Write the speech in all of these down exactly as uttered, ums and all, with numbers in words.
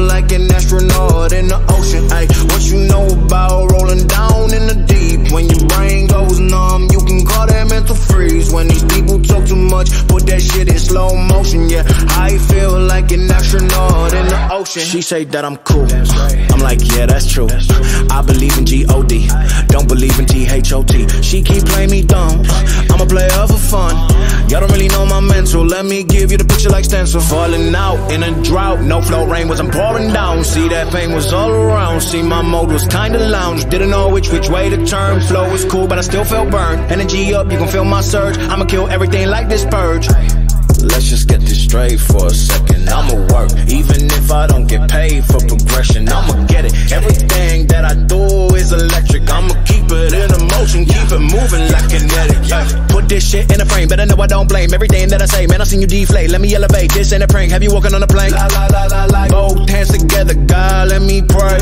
like an astronaut in the ocean, ayy. What you know about rolling down in the deep? When your brain goes numb, you can call that mental freeze. When these people talk too much, put that shit in slow motion, yeah. I feel like an astronaut in the ocean. She say that I'm cool, that's right. I'm like, yeah, that's true, that's true. I believe in God. Don't believe in T H O T. She keep playing me dumb. I'm a player for fun. Y'all don't really know my mental. Let me give you the picture like stencil. Falling out in a drought. No flow, rain wasn't pouring down. See, that pain was all around. See, my mode was kinda lounge. Didn't know which which way to turn. Flow was cool, but I still felt burned. Energy up, you can feel my surge. I'ma kill everything like this purge. Let's just get this straight for a second. I'ma work, even if I don't get paid for progression. I'ma get it. Everything that I do is electric. I'ma keep it in a motion, keep it moving like kinetic. Ay, put this shit in a frame, better know I don't blame everything that I say. Man, I seen you deflate. Let me elevate. This ain't a prank. Have you walking on a plane? La, la, la, la, la. Both hands together, God, let me pray.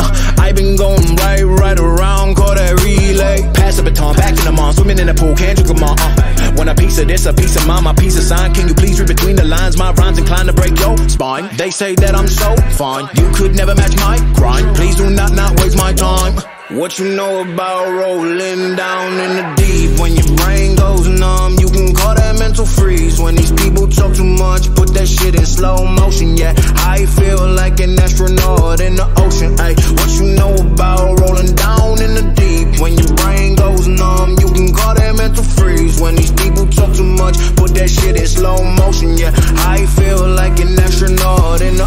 Uh, I been going right, right around, call that relay. Pass the baton, back in the mall, swimming in the pool. Can't you come on? Uh, want a piece of this, a piece of mine, my piece of sign. Can you please read between the lines? My rhymes inclined to break your spine. They say that I'm so fine, you could never match my grind. Please do not not waste my time. What you know about rolling down in the deep? When your brain goes numb, you can call that mental freeze. When these people talk too much, put that shit in slow motion, yeah. I feel like an astronaut in the ocean, ayy. What you know about rolling down in the deep? When your brain goes numb, you can call that mental freeze. When these people talk too much, put that shit in slow motion, yeah. I feel like an astronaut in the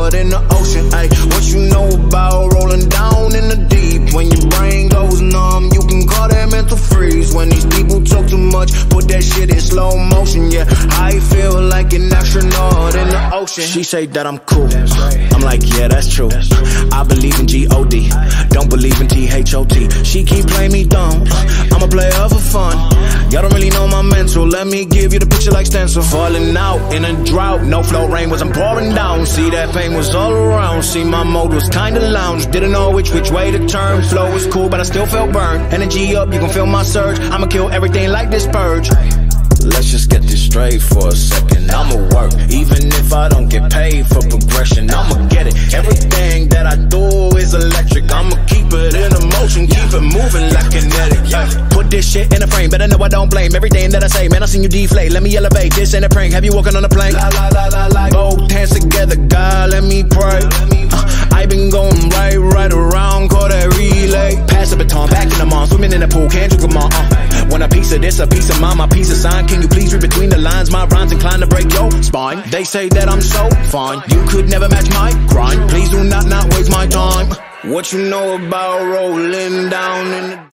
in the ocean, ayy. What you know about rolling down in the deep? When your brain goes numb, you can call that mental freeze. When these people talk too much, put that shit in slow motion, yeah. I feel like an astronaut in the ocean. She say that I'm cool, that's right. I'm like, yeah, that's true, that's true. I believe in God. Don't believe in T H O T. She keep playing me dumb. I'm a player for fun. Y'all don't really know my mental. Let me give you the picture like stencil. Falling out in a drought. No flow, rain wasn't pouring down. See, that pain was all around. See, my mode was kinda lounge. Didn't know which which way to turn. Flow was cool, but I still felt burned. Energy up, you can feel my surge. I'ma kill everything like this purge. Let's just get this straight for a second. I'ma work, even if I don't get paid for progression. I'ma get it. Everything that I do is electric. I'ma keep it in a motion, keep it moving like kinetic. Yeah. Put this shit in a frame, better know I don't blame everything that I say. Man, I seen you deflate. Let me elevate. This ain't a prank. Have you walking on a plane? La, la, la, la, la. Both hands together, God, let me pray. Uh, I been going right, right around, call that relay. Pass the baton, back in the mall, swimming in the pool. Can't you come on? Uh, want a piece of this, a piece of mine, my piece of sign. Can you please read between the lines? My rhymes inclined to break your spine. They say that I'm so fine, you could never match my grind. Please do not not waste my time. What you know about rolling down in the